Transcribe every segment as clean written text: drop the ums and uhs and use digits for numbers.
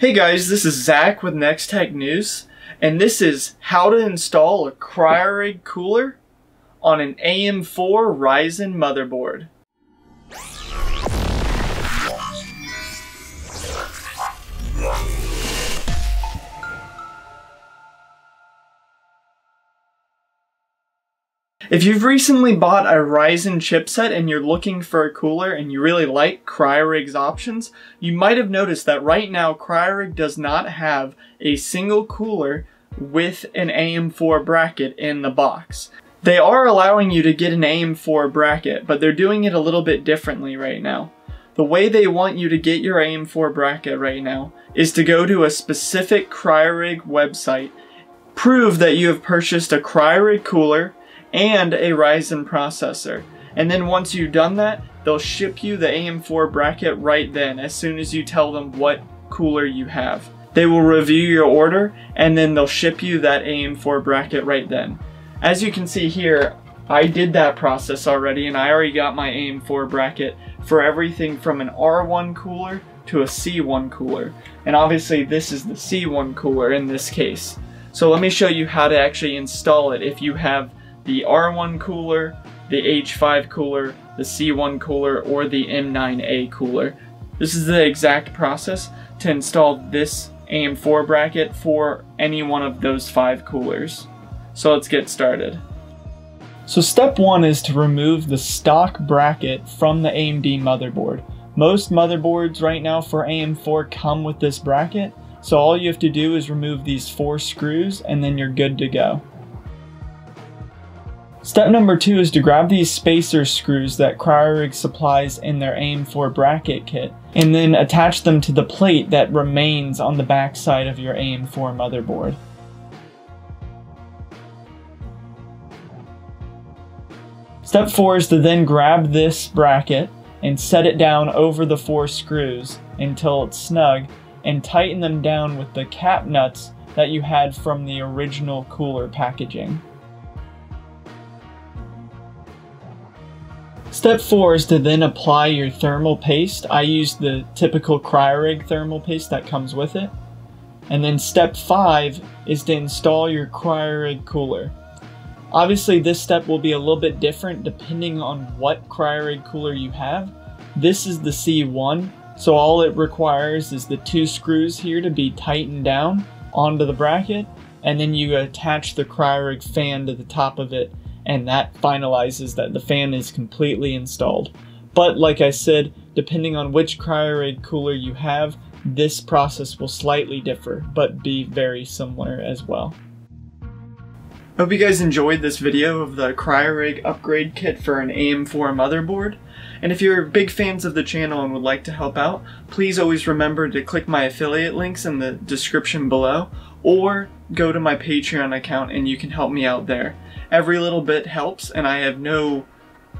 Hey guys, this is Zach with Next Tech News, and this is how to install a Cryorig cooler on an AM4 Ryzen motherboard. If you've recently bought a Ryzen chipset and you're looking for a cooler and you really like Cryorig's options, you might have noticed that right now Cryorig does not have a single cooler with an AM4 bracket in the box. They are allowing you to get an AM4 bracket, but they're doing it a little bit differently right now. The way they want you to get your AM4 bracket right now is to go to a specific Cryorig website, prove that you have purchased a Cryorig cooler and a Ryzen processor. And then once you've done that, they'll ship you the AM4 bracket right then, as soon as you tell them what cooler you have. They will review your order, and then they'll ship you that AM4 bracket right then. As you can see here, I did that process already, and I already got my AM4 bracket for everything from an R1 cooler to a C1 cooler. And obviously this is the C1 cooler in this case. So let me show you how to actually install it if you have the R1 cooler, the H5 cooler, the C1 cooler, or the M9A cooler. This is the exact process to install this AM4 bracket for any one of those 5 coolers. So let's get started. So step 1 is to remove the stock bracket from the AMD motherboard. Most motherboards right now for AM4 come with this bracket, so all you have to do is remove these 4 screws and then you're good to go. Step number 2 is to grab these spacer screws that Cryorig supplies in their AM4 bracket kit and then attach them to the plate that remains on the back side of your AM4 motherboard. Step 4 is to then grab this bracket and set it down over the 4 screws until it's snug and tighten them down with the cap nuts that you had from the original cooler packaging. Step 4 is to then apply your thermal paste. I used the typical Cryorig thermal paste that comes with it. And then step 5 is to install your Cryorig cooler. Obviously this step will be a little bit different depending on what Cryorig cooler you have. This is the C1, so all it requires is the 2 screws here to be tightened down onto the bracket, and then you attach the Cryorig fan to the top of it, and that finalizes that the fan is completely installed. But like I said, depending on which Cryorig cooler you have, this process will slightly differ, but be very similar as well. I hope you guys enjoyed this video of the Cryorig upgrade kit for an AM4 motherboard. And if you're big fans of the channel and would like to help out, please always remember to click my affiliate links in the description below, or go to my Patreon account and you can help me out there. Every little bit helps, and I have no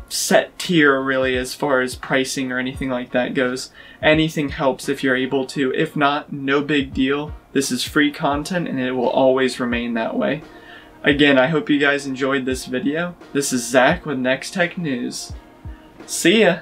set tier really as far as pricing or anything like that goes. Anything helps if you're able to. If not, no big deal. This is free content and it will always remain that way. Again, I hope you guys enjoyed this video. This is Zach with Next Tech News. See ya!